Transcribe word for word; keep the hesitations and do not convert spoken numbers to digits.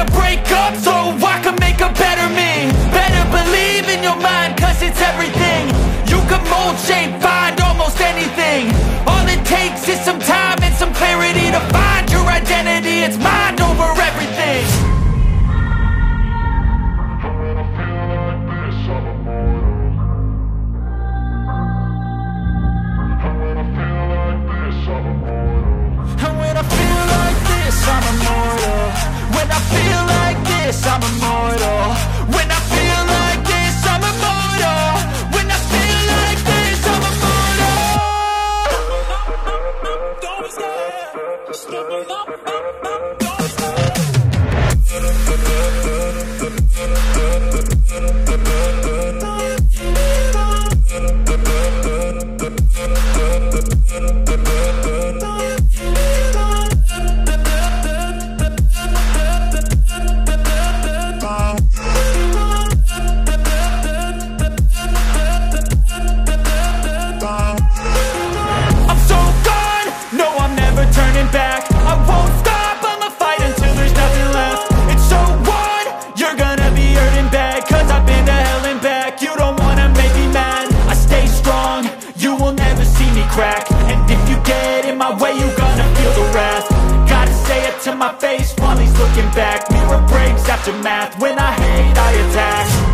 to break up so I can make a better me. Better believe in your mind, cause it's everything. You can mold, shape, find almost anything. All it takes is some time and some clarity to find your identity. It's mind over everything. I'm immortal. When I feel like this, I'm immortal. When I feel like this, I'm immortal. To my face while he's looking back. Mirror breaks after math. When I hate, I attack.